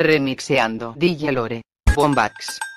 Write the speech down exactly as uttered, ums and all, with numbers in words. Remixeando D J Lore Bombas.